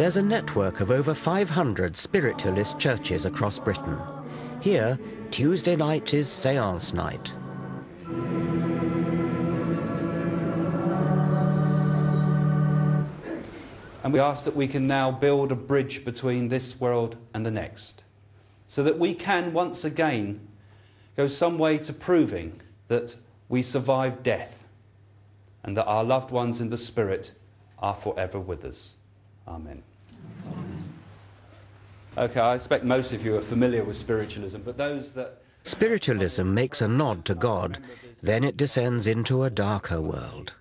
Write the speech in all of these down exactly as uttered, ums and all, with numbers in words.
There's a network of over five hundred spiritualist churches across Britain. Here, Tuesday night is séance night. And we ask that we can now build a bridge between this world and the next, so that we can once again go some way to proving that we survive death and that our loved ones in the spirit are forever with us. Amen. Amen. Okay, I expect most of you are familiar with spiritualism, but those that... Spiritualism makes a nod to God, then it descends into a darker world.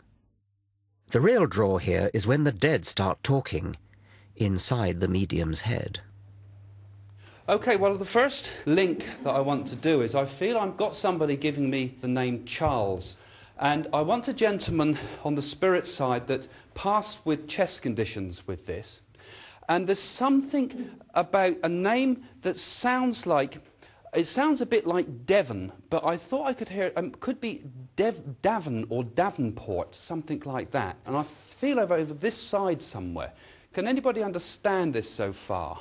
The real draw here is when the dead start talking inside the medium's head. Okay, well, the first link that I want to do is I feel I've got somebody giving me the name Charles, and I want a gentleman on the spirit side that passed with chest conditions with this, and there's something about a name that sounds like, it sounds a bit like Devon, but I thought I could hear it. Um, could be Dev, Davon or Davenport, something like that. And I feel over, over this side somewhere. Can anybody understand this so far?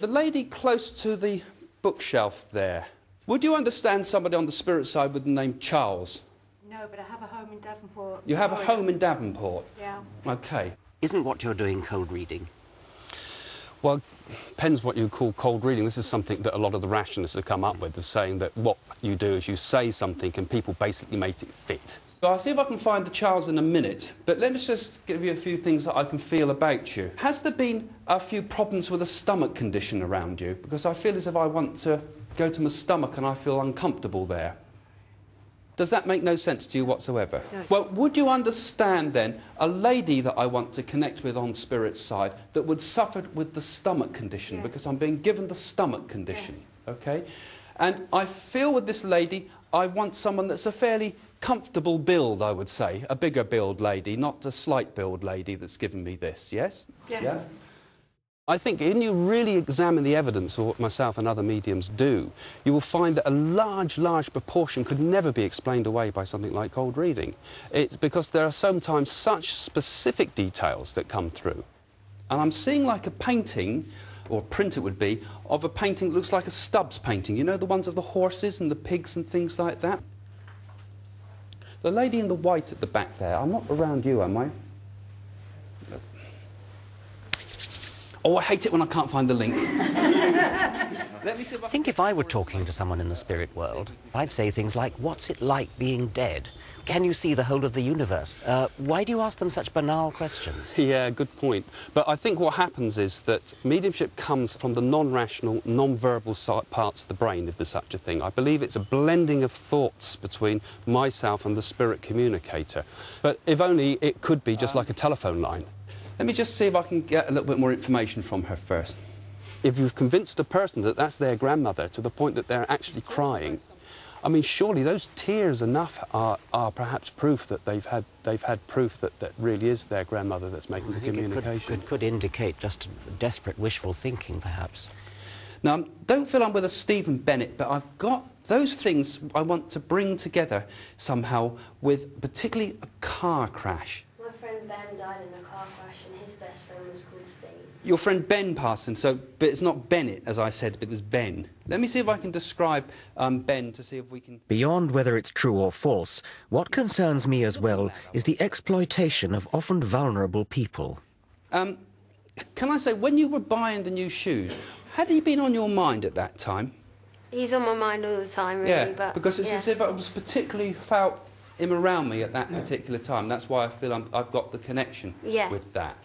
The lady close to the bookshelf there. Would you understand somebody on the spirit side with the name Charles? No, but I have a home in Davenport. You have a home in Davenport? Yeah. Okay. Isn't what you're doing cold reading? Well, depends what you call cold reading. This is something that a lot of the rationalists have come up with, of saying that what you do is you say something and people basically make it fit. Well, I'll see if I can find the Charles in a minute, but let me just give you a few things that I can feel about you. Has there been a few problems with a stomach condition around you? Because I feel as if I want to go to my stomach and I feel uncomfortable there. Does that make no sense to you whatsoever? No. Well, would you understand, then, a lady that I want to connect with on spirit's side that would suffer with the stomach condition, yes, because I'm being given the stomach condition, yes, OK? And I feel with this lady, I want someone that's a fairly comfortable build, I would say, a bigger build lady, not a slight build lady that's given me this, yes? Yes. Yeah? I think when you really examine the evidence of what myself and other mediums do, you will find that a large, large proportion could never be explained away by something like cold reading. It's because there are sometimes such specific details that come through. And I'm seeing like a painting, or a print it would be, of a painting that looks like a Stubbs painting. You know, the ones of the horses and the pigs and things like that? The lady in the white at the back there, I'm not around you, am I? Oh, I hate it when I can't find the link. Let me see if I think if I were talking to someone in the spirit world, I'd say things like, what's it like being dead? Can you see the whole of the universe? Uh, why do you ask them such banal questions? Yeah, good point. But I think what happens is that mediumship comes from the non-rational, non-verbal parts of the brain, if there's such a thing. I believe it's a blending of thoughts between myself and the spirit communicator. But if only it could be just um, like a telephone line. Let me just see if I can get a little bit more information from her first. If you've convinced a person that that's their grandmother to the point that they're actually crying, I mean, surely those tears enough are, are perhaps proof that they've had, they've had proof that that really is their grandmother that's making the communication. It could, could, could indicate just desperate wishful thinking, perhaps. Now, don't feel I'm with a Stephen Bennett, but I've got those things I want to bring together somehow with particularly a car crash. My friend Ben died in a car crash. His best friend was called Steve. Your friend Ben Parson, so, but it's not Bennett, as I said, it was Ben. Let me see if I can describe um, Ben to see if we can... Beyond whether it's true or false, what concerns me as well is the exploitation of often vulnerable people. Um, can I say, when you were buying the new shoes, had he been on your mind at that time? He's on my mind all the time, really, yeah, but... because it's yeah. as if I was particularly felt him around me at that particular time. That's why I feel I'm, I've got the connection yeah. with that.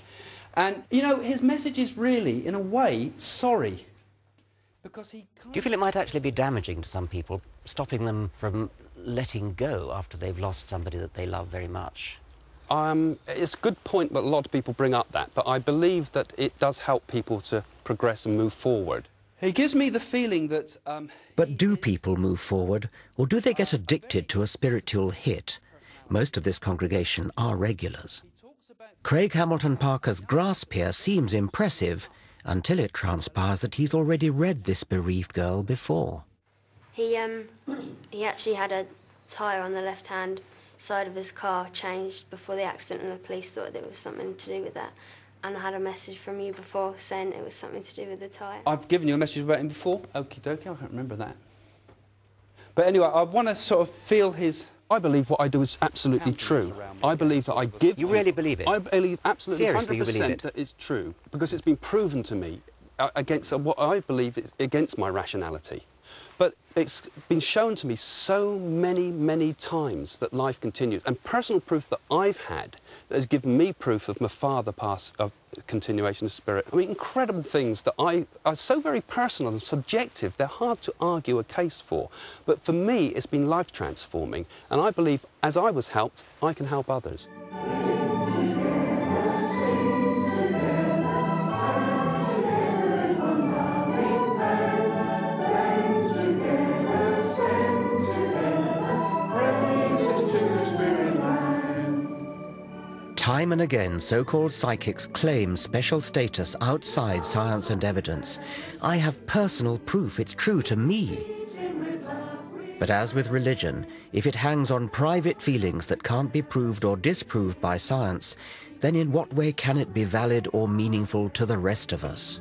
And, you know, his message is really, in a way, sorry. Because he can't... Do you feel it might actually be damaging to some people, stopping them from letting go after they've lost somebody that they love very much? Um, it's a good point, but a lot of people bring up that. But I believe that it does help people to progress and move forward. He gives me the feeling that... Um, but do people move forward, or do they get addicted to a spiritual hit? Most of this congregation are regulars. Craig Hamilton Parker's grasp here seems impressive until it transpires that he's already read this bereaved girl before. He, um, he actually had a tyre on the left hand, side of his car changed before the accident, and the police thought that it was something to do with that. And I had a message from you before saying it was something to do with the tyre. I've given you a message about him before? Okie dokie, I can't remember that. But anyway, I want to sort of feel his... I believe what I do is absolutely true. I believe that I give... You really believe it? I believe absolutely Seriously, you believe it? That it's true, because it's been proven to me against what I believe is against my rationality. But it's been shown to me so many, many times that life continues. And personal proof that I've had that has given me proof of my father pass of continuation of spirit. I mean, incredible things that I are so very personal and subjective, they're hard to argue a case for. But for me, it's been life transforming. And I believe as I was helped, I can help others. Time and again, so-called psychics claim special status outside science and evidence. I have personal proof it's true to me. But as with religion, if it hangs on private feelings that can't be proved or disproved by science, then in what way can it be valid or meaningful to the rest of us?